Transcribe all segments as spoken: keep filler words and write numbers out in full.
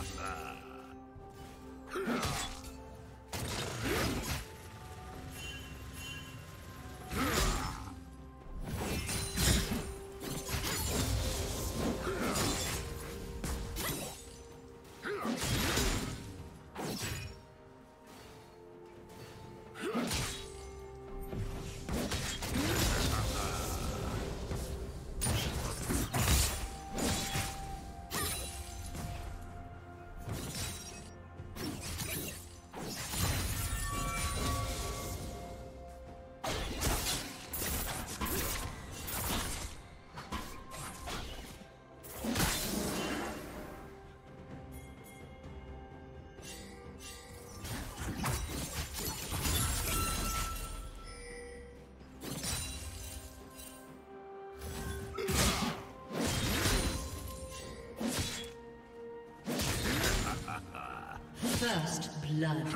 First blood.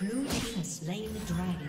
Blue team has slain the dragon.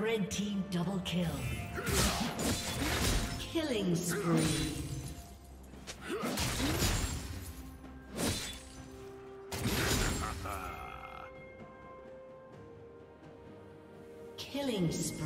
Red team double kill. Killing spree. Killing spree.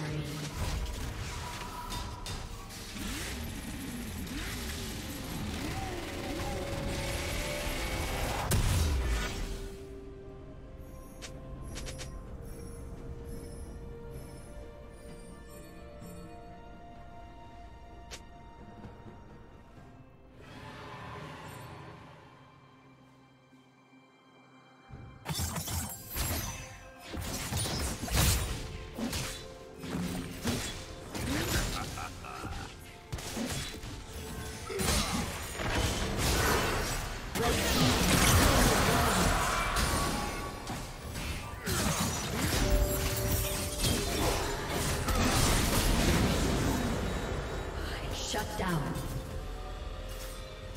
Down.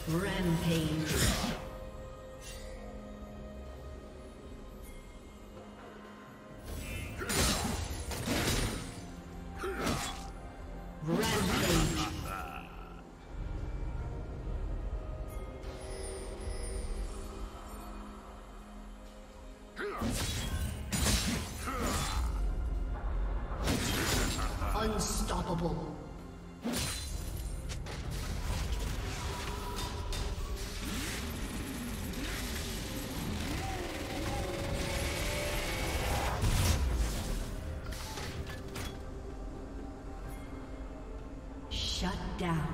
Rampage. Down.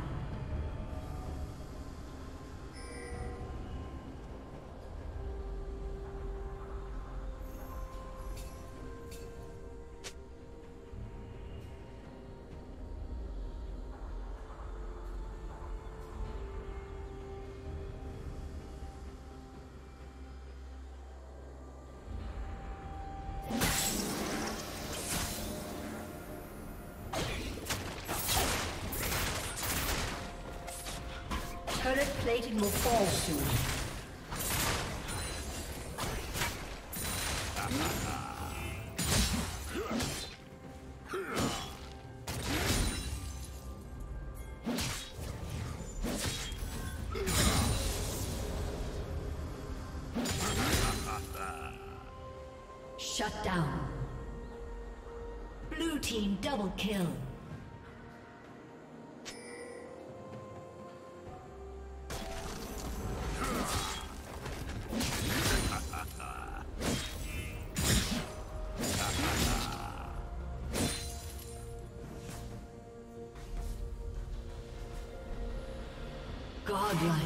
Turret plating will fall soon. Shut down. Blue team double kill. Godlike.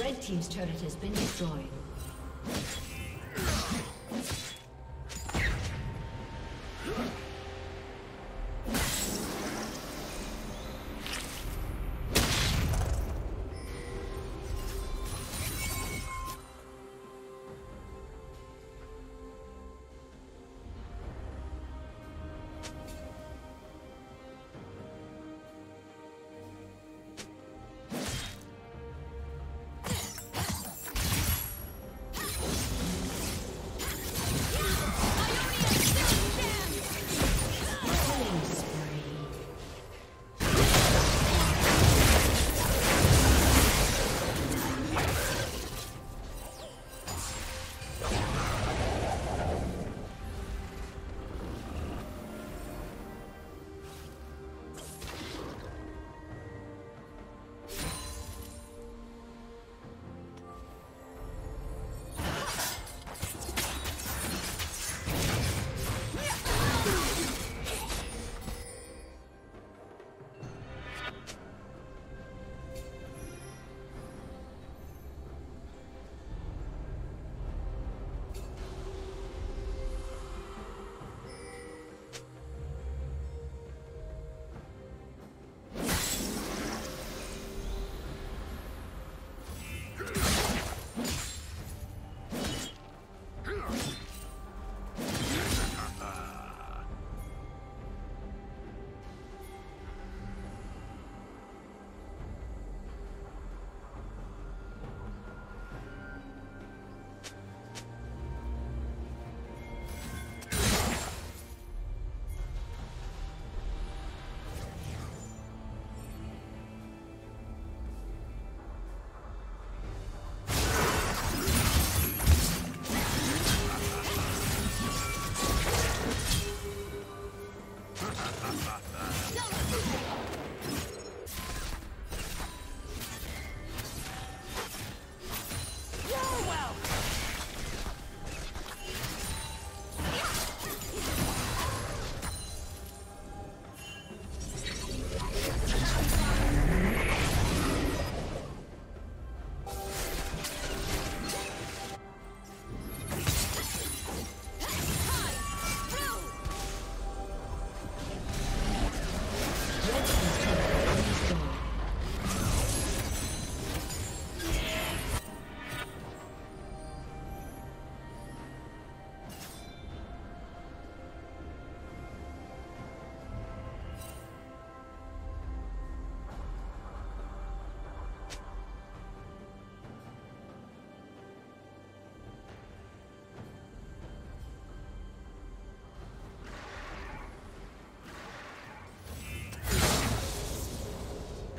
Red team's turret has been destroyed.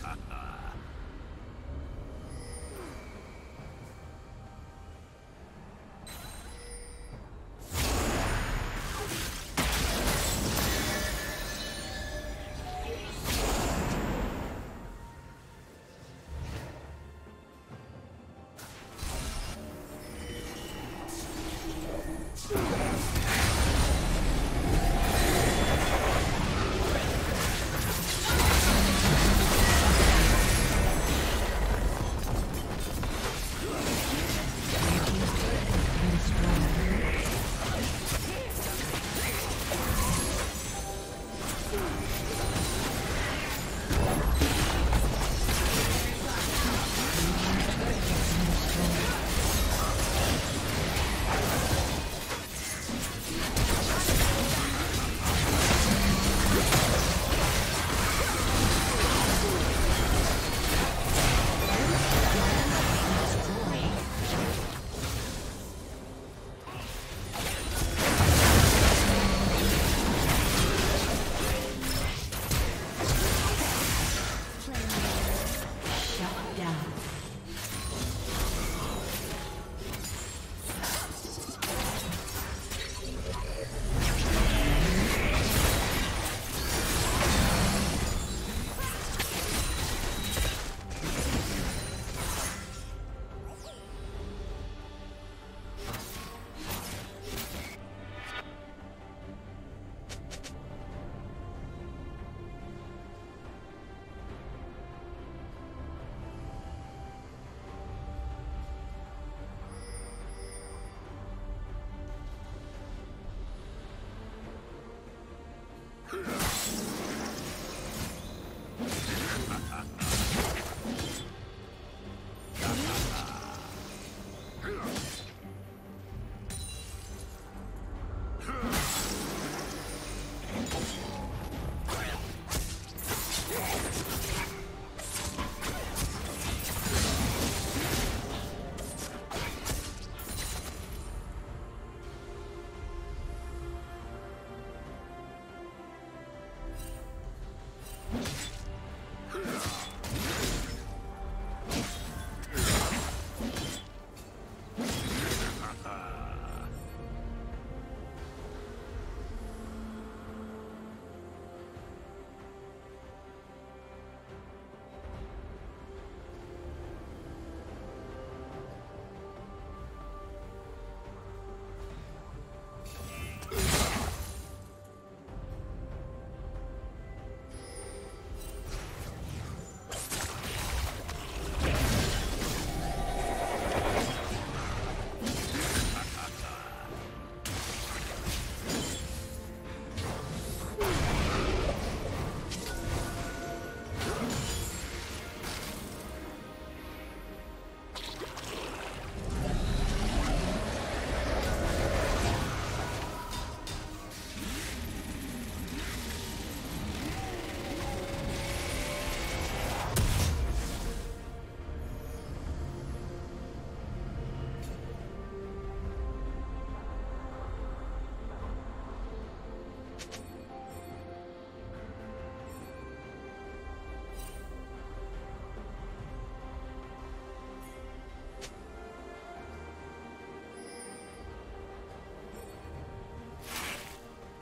Thank you.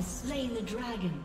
Slain the dragon.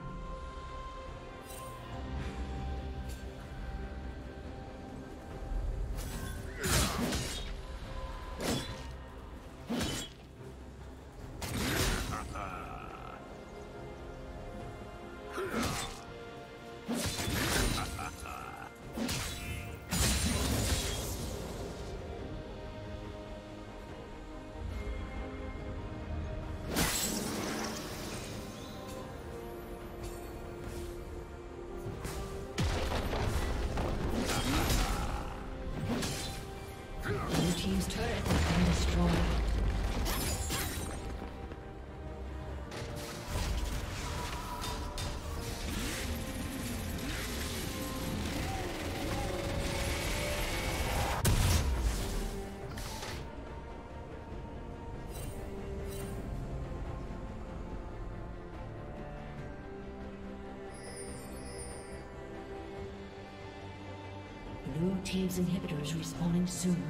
Blue team's inhibitor is respawning soon.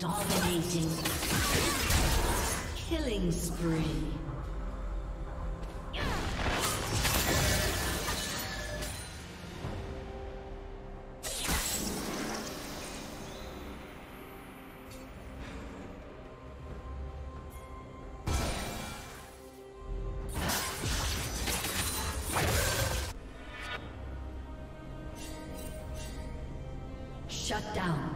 Dominating. Killing spree. Shut down.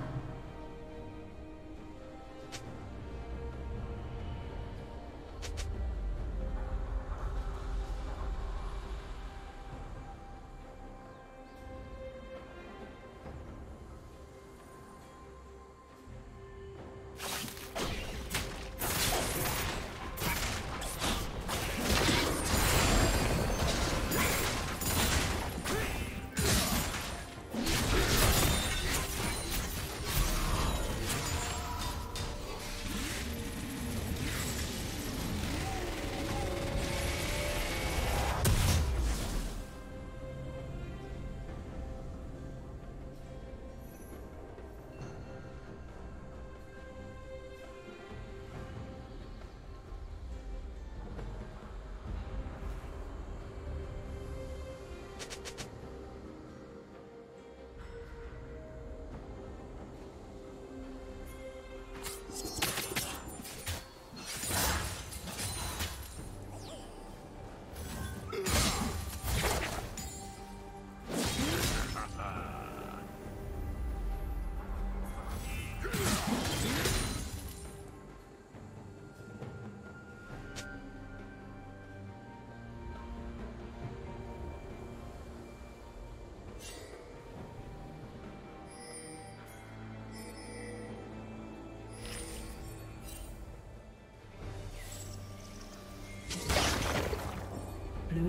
Blue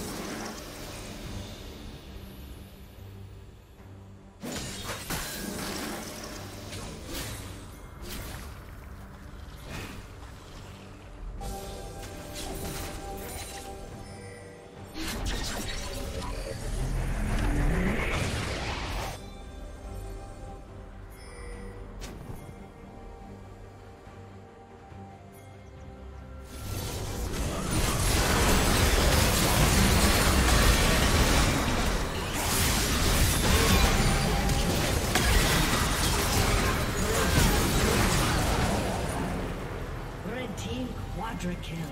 Quadra kill.